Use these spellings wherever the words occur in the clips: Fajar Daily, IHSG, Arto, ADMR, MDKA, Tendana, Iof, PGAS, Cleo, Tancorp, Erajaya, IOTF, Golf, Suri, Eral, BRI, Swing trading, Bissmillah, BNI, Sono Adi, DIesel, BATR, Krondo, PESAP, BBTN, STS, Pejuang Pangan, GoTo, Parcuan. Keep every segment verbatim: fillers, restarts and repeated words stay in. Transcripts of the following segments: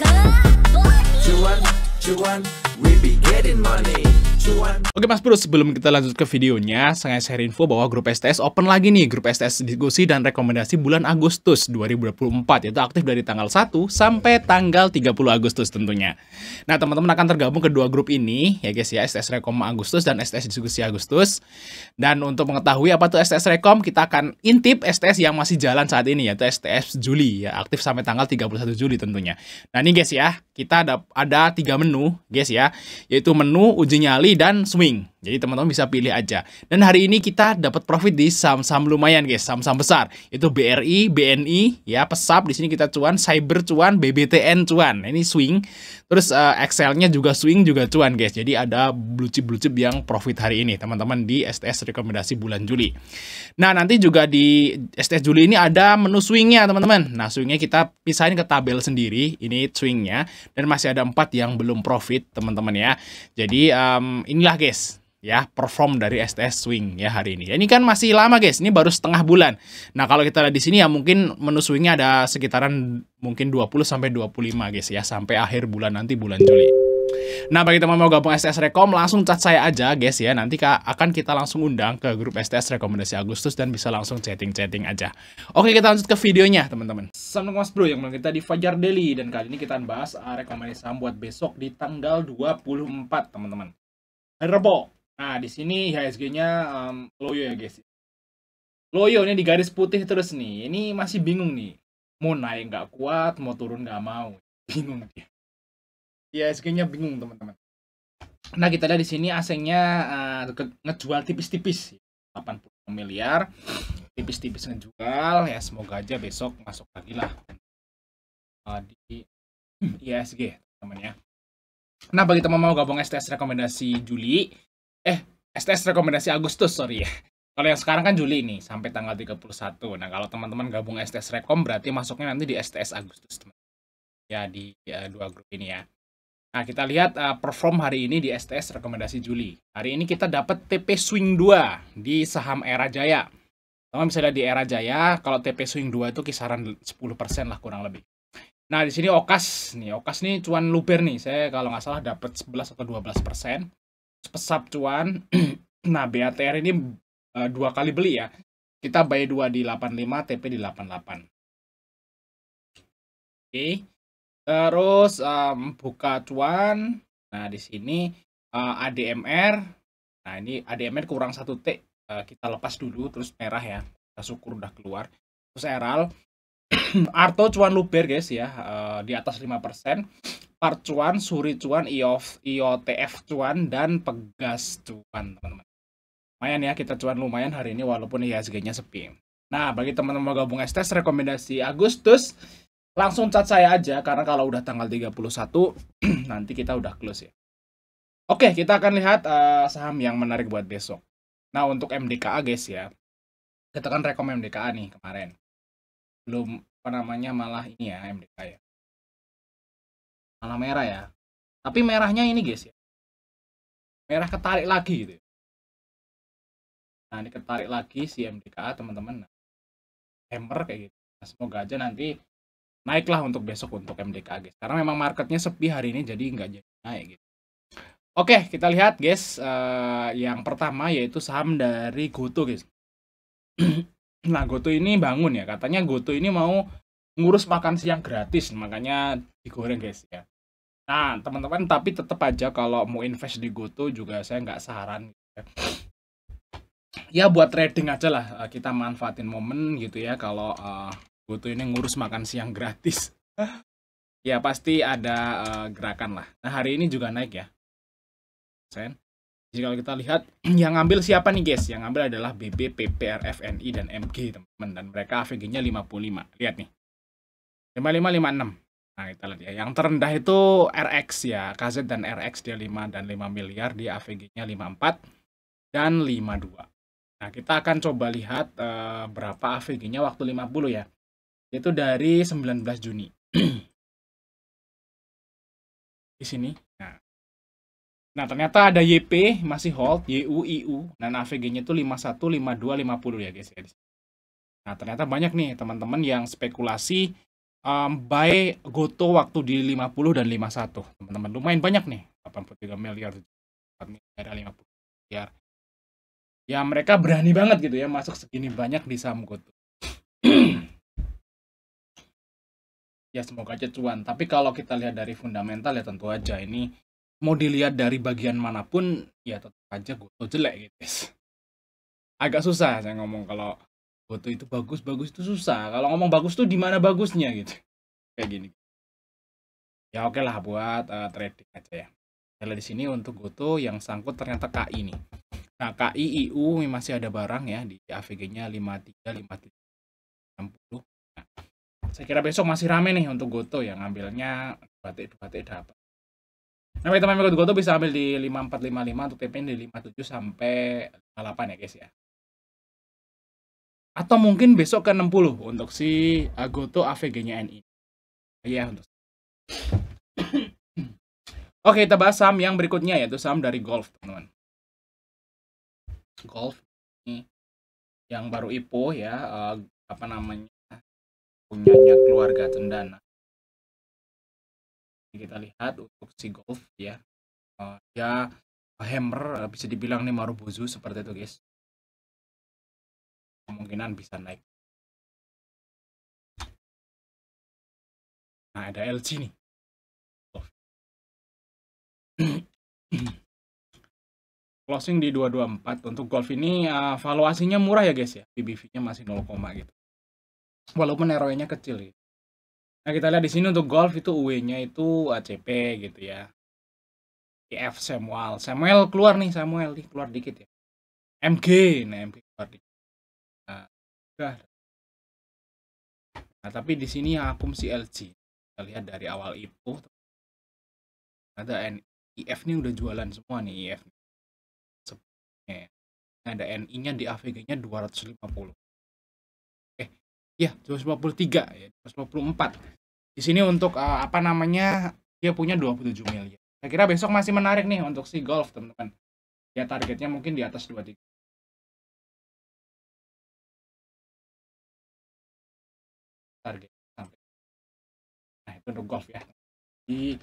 Cuan, cuan, we be getting money. Oke Mas Bro, sebelum kita lanjut ke videonya, saya share info bahwa grup S T S open lagi nih. Grup S T S diskusi dan rekomendasi bulan Agustus dua ribu dua puluh empat, yaitu aktif dari tanggal satu sampai tanggal tiga puluh Agustus tentunya. Nah teman-teman akan tergabung kedua grup ini ya guys ya, S T S Rekom Agustus dan S T S Diskusi Agustus. Dan untuk mengetahui apa tuh S T S Rekom, kita akan intip S T S yang masih jalan saat ini, yaitu S T S Juli ya, aktif sampai tanggal tiga puluh satu Juli tentunya. Nah ini guys ya, kita ada, ada tiga menu guys ya, yaitu menu uji nyali dan swing. Jadi teman-teman bisa pilih aja. Dan hari ini kita dapat profit di saham-saham lumayan guys, saham-saham besar. Itu B R I, B N I, ya PESAP di sini kita cuan, cyber cuan, B B T N cuan. Ini swing. Terus uh, Excel-nya juga swing juga cuan guys. Jadi ada blue chip blue chip yang profit hari ini teman-teman di S T S rekomendasi bulan Juli. Nah nanti juga di S T S Juli ini ada menu swingnya teman-teman. Nah swingnya kita pisahin ke tabel sendiri. Ini swingnya dan masih ada empat yang belum profit teman-teman ya. Jadi um, inilah guys. Ya, perform dari S T S Swing ya hari ini. Ini kan masih lama guys, ini baru setengah bulan. Nah, kalau kita lihat di sini ya mungkin menu swingnya ada sekitaran mungkin dua puluh sampai dua puluh lima guys ya, sampai akhir bulan nanti bulan Juli. Nah, bagi teman-teman mau gabung S T S Rekom, langsung chat saya aja guys ya. Nanti akan kita langsung undang ke grup S T S rekomendasi Agustus dan bisa langsung chatting-chatting aja. Oke, kita lanjut ke videonya teman-teman. Assalamualaikum Mas Bro, yang menang kita di Fajar Daily. Dan kali ini kita bahas rekomendasi saham buat besok di tanggal dua puluh empat teman-teman, hari Rabu. Nah, di sini I H S G-nya um, loyo ya guys. Loyo ini di garis putih terus nih. Ini masih bingung nih. Mau naik nggak kuat, mau turun nggak mau. Bingung dia. I H S G-nya bingung teman-teman. Nah, kita lihat di sini A C-nya uh, ngejual tipis-tipis. delapan puluh miliar. Tipis-tipis ngejual. Ya, semoga aja besok masuk lagi lah. Uh, di I H S G, teman-teman ya. Nah, bagi teman mau gabung S T S rekomendasi Juli. Eh, S T S rekomendasi Agustus, sorry ya. Kalau yang sekarang kan Juli nih, sampai tanggal tiga puluh satu. Nah, kalau teman-teman gabung S T S Rekom, berarti masuknya nanti di S T S Agustus, teman. Ya, di ya, dua grup ini ya. Nah, kita lihat uh, perform hari ini di S T S rekomendasi Juli. Hari ini kita dapat T P Swing dua di saham Erajaya. Teman bisa lihat di Erajaya, kalau T P Swing dua itu kisaran sepuluh persen lah kurang lebih. Nah, di sini Okas nih. Okas nih cuan luber nih. Saya kalau nggak salah dapat sebelas atau dua belas persen. Pesap cuan. Nah, B A T R ini uh, dua kali beli ya. Kita buy dua di delapan puluh lima, T P di delapan puluh delapan. Oke. Terus um, buka cuan. Nah, di sini uh, A D M R. Nah, ini A D M R kurang satu T. Uh, kita lepas dulu, terus merah ya. Kita syukur udah keluar. Terus Eral. Arto cuan luber guys ya. Uh, di atas lima persen. Parcuan, Suri cuan, Iof, I O T F cuan, dan PGAS cuan, teman-teman. Lumayan ya, kita cuan lumayan hari ini walaupun I H S G-nya sepi. Nah, bagi teman-teman mau gabung S T S rekomendasi Agustus, langsung chat saya aja, karena kalau udah tanggal tiga puluh satu, nanti kita udah close ya. Oke, kita akan lihat uh, saham yang menarik buat besok. Nah, untuk M D K A guys ya, kita kan rekom M D K A nih kemarin. Belum, apa namanya, malah ini ya, M D K A ya. Malah merah ya, tapi merahnya ini guys ya, merah ketarik lagi gitu. Nah ini ketarik lagi si M D K A teman-teman, nah, hammer kayak gitu. Nah, semoga aja nanti naiklah untuk besok untuk M D K A guys, karena memang marketnya sepi hari ini jadi nggak jadi naik gitu. Oke, kita lihat guys, uh, yang pertama yaitu saham dari GoTo guys. Nah GoTo ini bangun ya, katanya GoTo ini mau ngurus makan siang gratis, makanya digoreng guys ya. Nah teman-teman, tapi tetap aja kalau mau invest di GoTo juga saya nggak saran ya. Ya buat trading aja lah, kita manfaatin momen gitu ya. Kalau uh, GoTo ini ngurus makan siang gratis ya pasti ada uh, gerakan lah. Nah hari ini juga naik ya. Jadi kalau kita lihat yang ngambil siapa nih guys, yang ngambil adalah B B, P P, R F N I, dan M G teman-teman, dan mereka A V G-nya lima puluh lima, lihat nih lima puluh lima, lima puluh enam. Nah kita lihat ya, yang terendah itu R X ya, K Z dan R X dia lima dan lima miliar, di A V G-nya lima puluh empat dan lima puluh dua. Nah kita akan coba lihat uh, berapa A V G-nya waktu lima puluh ya. Itu dari sembilan belas Juni. Di sini. Nah. Nah, ternyata ada Y P masih hold, Y U, I U, dan A V G-nya itu lima puluh satu, lima puluh dua, lima puluh ya guys. Nah, ternyata banyak nih teman-teman yang spekulasi um, buy goto waktu di lima puluh dan lima puluh satu, teman-teman. Lumayan banyak nih, delapan puluh tiga miliar, empat miliar, lima puluh miliar. Ya mereka berani banget gitu ya masuk segini banyak di saham goto. Ya semoga aja cuan. Tapi kalau kita lihat dari fundamental ya tentu aja ini mau dilihat dari bagian manapun ya tetap aja goto jelek gitu guys. Agak susah saya ngomong kalau goto itu bagus-bagus, itu susah. Kalau ngomong bagus tuh di mana bagusnya gitu. Kayak gini. Ya oke lah buat uh, trading aja ya. Kalau di sini untuk goto yang sangkut ternyata K I nih. Nah, K I I U masih ada barang ya di A V G-nya lima puluh tiga, lima puluh tiga, enam puluh. Nah, saya kira besok masih rame nih untuk goto yang ngambilnya batik-batik dapat. Nah, teman-teman ikut goto bisa ambil di lima puluh empat, lima puluh lima untuk T P N di lima puluh tujuh sampai lima puluh delapan ya guys ya. Atau mungkin besok ke enam puluh untuk si goto A V G-nya N I. Iya untuk. Oke, kita bahas saham yang berikutnya yaitu saham dari Golf, teman-teman. Golf ini yang baru I P O ya, uh, apa namanya, punyanya keluarga Tendana. Kita lihat untuk si Golf ya, uh, ya hammer, uh, bisa dibilang nih marubuzu seperti itu guys, kemungkinan bisa naik. Nah ada L G nih Golf. Closing di dua dua empat untuk Golf ini, uh, valuasinya murah ya guys ya, P B V-nya masih nol, gitu. Walaupun R O E-nya kecil. Gitu. Nah kita lihat di sini untuk Golf itu U E-nya itu A C P gitu ya. I F Samuel, Samuel keluar nih Samuel nih keluar dikit ya. M G, nah M G keluar dikit. Nah, udah. Nah tapi di sini yang akum si L G. Kita lihat dari awal I P O. Ada I F nih udah jualan semua nih I F. Ada N I-nya di A V G-nya dua ratus lima puluh. Oke, ya dua ratus lima puluh tiga ya, dua ratus lima puluh empat. Di sini untuk uh, apa namanya? Dia punya dua puluh tujuh miliar. Saya kira besok masih menarik nih untuk si Golf, teman-teman. Ya targetnya mungkin di atas dua puluh tiga. Target sampai. Nah, itu untuk Golf ya. Di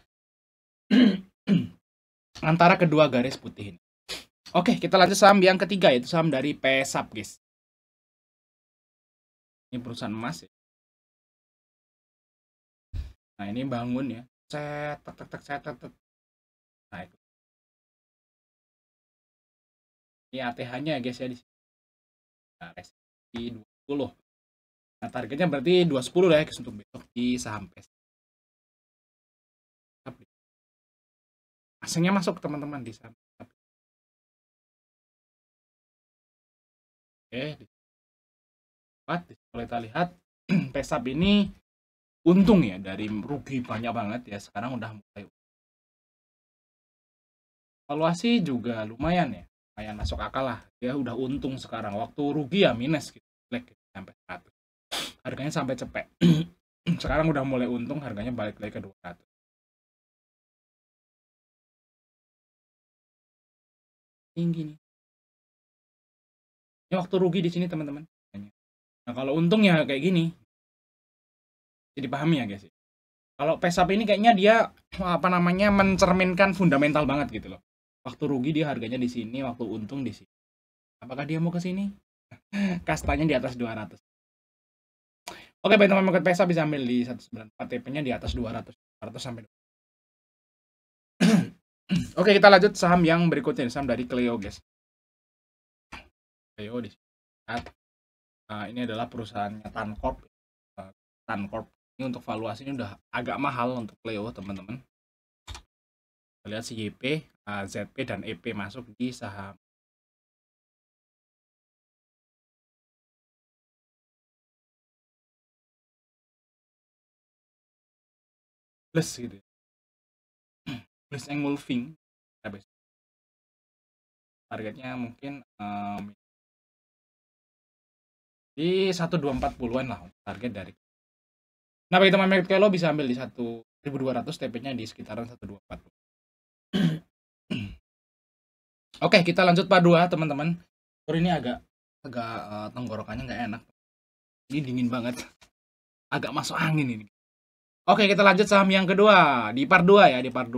antara kedua garis putih ini. Oke, kita lanjut saham yang ketiga yaitu saham dari PESAP, guys. Ini perusahaan emas ya. Nah, ini bangun ya. Cet tek tek cet tek. Nah, itu. Ini A T H-nya ya, guys ya di sini. Nah, resipi dua puluh. Nah, targetnya berarti dua ratus sepuluh lah ya guys untuk besok di saham PESAP. Asingnya masuk teman-teman di saham. Oke, di kalau kita lihat PESAP ini untung ya, dari rugi banyak banget ya, sekarang udah mulai. Valuasi juga lumayan ya, lumayan masuk akal lah, dia udah untung sekarang, waktu rugi ya minus gitu, jelek gitu, sampai seratus, harganya sampai cepet. Sekarang udah mulai untung, harganya balik lagi ke dua ratus. Tinggi nih. Ini waktu rugi di sini teman-teman. Nah kalau untungnya kayak gini, jadi pahami ya guys. Kalau PESAP ini kayaknya dia apa namanya mencerminkan fundamental banget gitu loh. Waktu rugi dia harganya di sini, waktu untung di sini. Apakah dia mau ke sini? Kastanya di atas dua ratus. Oke baik teman-teman, market PESAP bisa ambil di seratus sembilan puluh empat, T P-nya di atas dua ratus, dua ratus sampai dua ratus. Oke kita lanjut saham yang berikutnya, saham dari Cleo guys. Ayo di saat nah, ini adalah perusahaannya Tancorp. Tancorp ini untuk valuasinya udah agak mahal untuk Cleo teman-teman. Lihat si Y P, Z P dan E P masuk di saham. Plus gitu. Plus yang moving. Targetnya mungkin um, di seribu dua ratus empat puluhan lah target dari. Nah bagi teman-teman kalau bisa ambil di seribu dua ratus, T P-nya di sekitaran seribu dua ratus empat puluh. Oke kita lanjut part dua teman-teman. Sore ini agak agak uh, tenggorokannya nggak enak. Ini dingin banget. Agak masuk angin ini. Oke, kita lanjut saham yang kedua di part dua ya, di part dua.